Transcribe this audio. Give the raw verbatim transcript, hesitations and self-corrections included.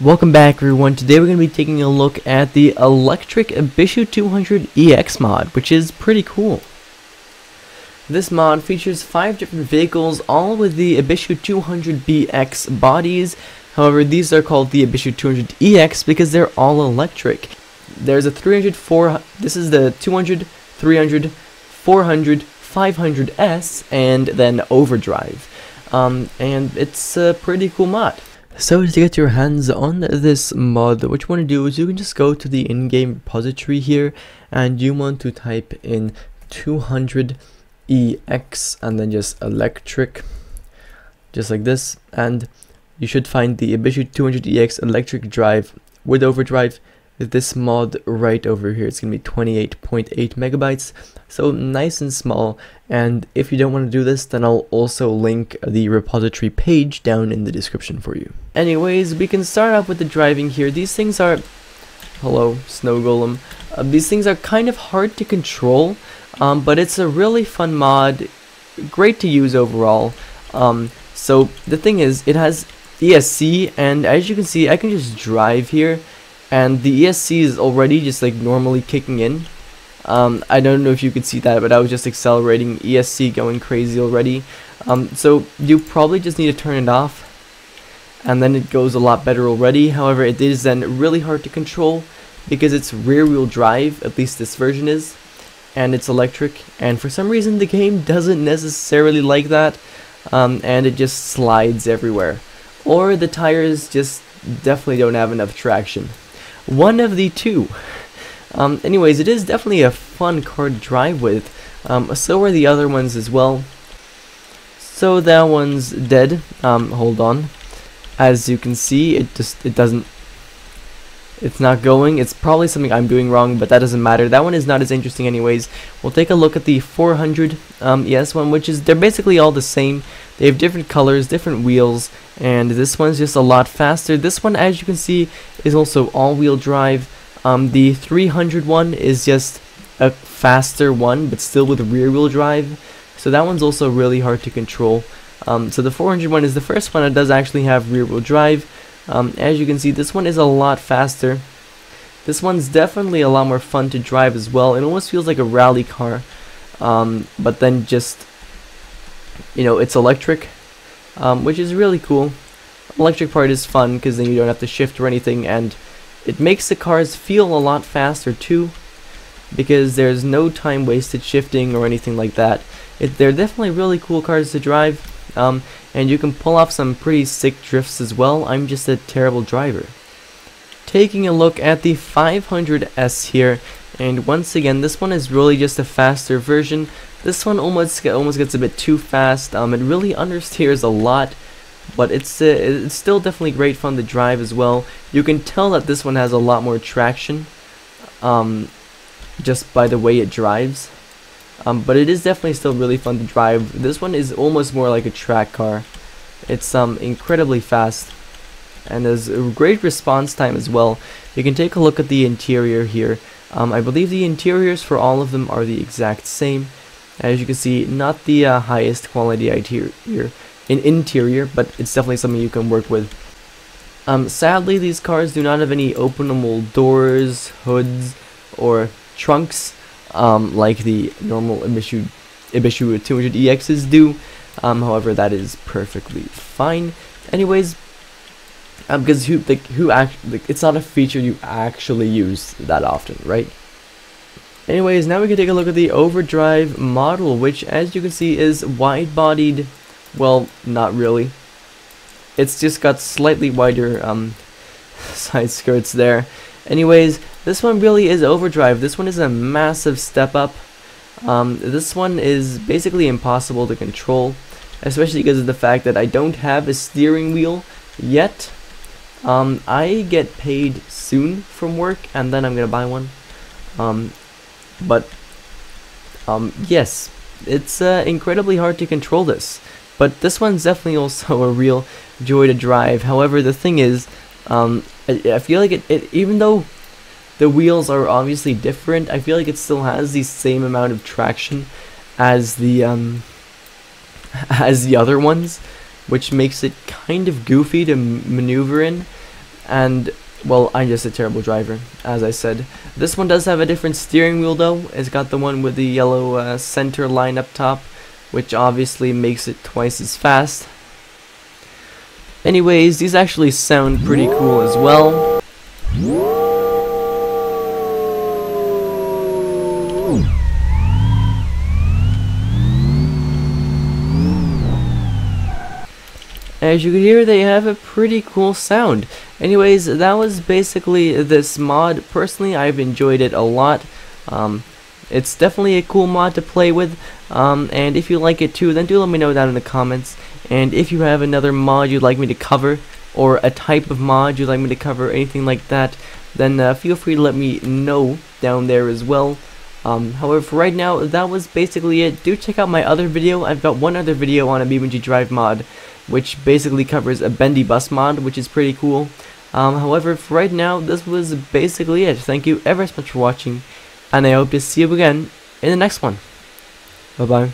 Welcome back everyone. Today we're going to be taking a look at the electric Ibishu two hundred E X mod, which is pretty cool. This mod features five different vehicles, all with the Ibishu two hundred B X bodies. However, these are called the Ibishu two hundred E X because they're all electric. There's a three hundred, four hundred, this is the two hundred, three hundred, four hundred, five hundred S, and then Overdrive. Um, and it's a pretty cool mod. So to get your hands on this mod, what you want to do is you can just go to the in-game repository here, and you want to type in two hundred E X and then just electric, just like this, and you should find the Ibishu two hundred E X electric drive with overdrive with this mod right over here. It's going to be twenty-eight point eight megabytes, so nice and small. And if you don't want to do this, then I'll also link the repository page down in the description for you. Anyways, we can start off with the driving here. These things are... hello, Snow Golem. Uh, these things are kind of hard to control, um, but it's a really fun mod. Great to use overall. Um, so the thing is, it has E S C, and as you can see, I can just drive here. And the E S C is already just like normally kicking in. Um, I don't know if you could see that, but I was just accelerating, E S C going crazy already. Um, so you probably just need to turn it off, and then it goes a lot better already. However, it is then really hard to control because it's rear wheel drive, at least this version is, and it's electric. And for some reason the game doesn't necessarily like that, um, and it just slides everywhere. Or the tires just definitely don't have enough traction. One of the two. Um, anyways, it is definitely a fun car to drive with. Um, so are the other ones as well. So that one's dead. Um, hold on. As you can see, it just it doesn't. It's not going. It's probably something I'm doing wrong, but that doesn't matter. That one is not as interesting, anyways. We'll take a look at the four hundred um, E S one, which is they're basically all the same. They have different colors, different wheels, and this one's just a lot faster. This one, as you can see, is also all-wheel drive. Um, the three hundred one is just a faster one, but still with rear-wheel drive. So that one's also really hard to control. Um, so the four hundred one is the first one that does actually have rear-wheel drive. Um, as you can see, this one is a lot faster. This one's definitely a lot more fun to drive as well. It almost feels like a rally car, um, but then just, you know, it's electric, um, which is really cool. Electric part is fun because then you don't have to shift or anything, and it makes the cars feel a lot faster too, because there's no time wasted shifting or anything like that. It, they're definitely really cool cars to drive. Um, and you can pull off some pretty sick drifts as well. I'm just a terrible driver. Taking a look at the five hundred S here, and once again, this one is really just a faster version. This one almost almost gets a bit too fast. Um, it really understeers a lot, but it's uh, it's still definitely great fun to drive as well. You can tell that this one has a lot more traction, um, just by the way it drives. Um, but it is definitely still really fun to drive. This one is almost more like a track car. It's um, incredibly fast, and there's a great response time as well. You can take a look at the interior here. Um, I believe the interiors for all of them are the exact same. As you can see, not the uh, highest quality interior, in interior, but it's definitely something you can work with. Um, sadly, these cars do not have any openable doors, hoods, or trunks. Um, like the normal Ibishu, Ibishu two hundred E Xs do. Um, however, that is perfectly fine. Anyways, um, because who, like, who act, like, it's not a feature you actually use that often, right? Anyways, now we can take a look at the Overdrive model, which, as you can see, is wide-bodied. Well, not really. It's just got slightly wider um, side skirts there. Anyways, this one really is overdrive. This one is a massive step up. Um, this one is basically impossible to control, especially because of the fact that I don't have a steering wheel yet. Um, I get paid soon from work, and then I'm gonna buy one. Um, but um, yes, it's uh, incredibly hard to control this. But this one's definitely also a real joy to drive. However, the thing is, Um, I, I feel like it, it, even though the wheels are obviously different, I feel like it still has the same amount of traction as the, um, as the other ones, which makes it kind of goofy to maneuver in. and well, I'm just a terrible driver, as I said. This one does have a different steering wheel though. It's got the one with the yellow uh, center line up top, which obviously makes it twice as fast. Anyways, these actually sound pretty cool as well. As you can hear, they have a pretty cool sound. Anyways, that was basically this mod. Personally, I've enjoyed it a lot. Um, it's definitely a cool mod to play with, um, and if you like it too, then do let me know down in the comments. And if you have another mod you'd like me to cover, or a type of mod you'd like me to cover, anything like that, then uh, feel free to let me know down there as well. Um, however, for right now, that was basically it. Do check out my other video. I've got one other video on a BeamNG Drive mod, which basically covers a bendy bus mod, which is pretty cool. Um, however, for right now, this was basically it. Thank you ever so much for watching, and I hope to see you again in the next one. Bye bye.